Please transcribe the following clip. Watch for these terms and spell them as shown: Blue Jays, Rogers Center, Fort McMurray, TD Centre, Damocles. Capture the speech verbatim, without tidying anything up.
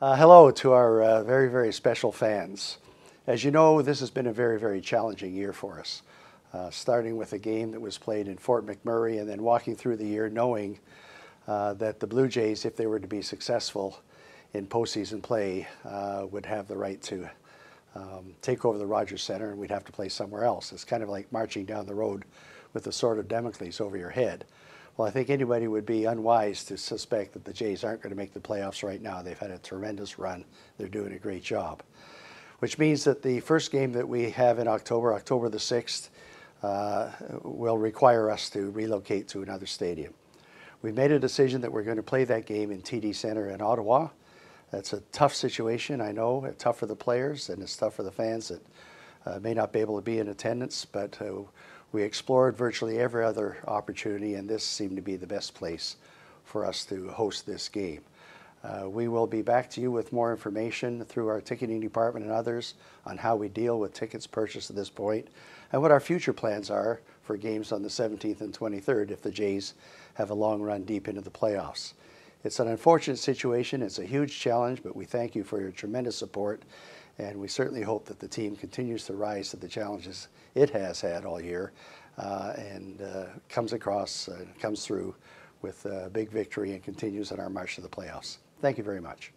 Uh, hello to our uh, very, very special fans. As you know, this has been a very, very challenging year for us, uh, starting with a game that was played in Fort McMurray and then walking through the year knowing uh, that the Blue Jays, if they were to be successful in postseason play, uh, would have the right to um, take over the Rogers Center and we'd have to play somewhere else. It's kind of like marching down the road with the sword of Damocles over your head. Well, I think anybody would be unwise to suspect that the Jays aren't going to make the playoffs right now. They've had a tremendous run. They're doing a great job. Which means that the first game that we have in October, October the sixth, uh, will require us to relocate to another stadium. We've made a decision that we're going to play that game in T D Centre in Ottawa. That's a tough situation, I know. It's tough for the players and it's tough for the fans that uh, may not be able to be in attendance, but uh, we explored virtually every other opportunity, and this seemed to be the best place for us to host this game. Uh, we will be back to you with more information through our ticketing department and others on how we deal with tickets purchased at this point and what our future plans are for games on the seventeenth and twenty-third if the Jays have a long run deep into the playoffs. It's an unfortunate situation. It's a huge challenge, but we thank you for your tremendous support. And we certainly hope that the team continues to rise to the challenges it has had all year uh, and uh, comes across, uh, comes through with a big victory and continues in our march to the playoffs. Thank you very much.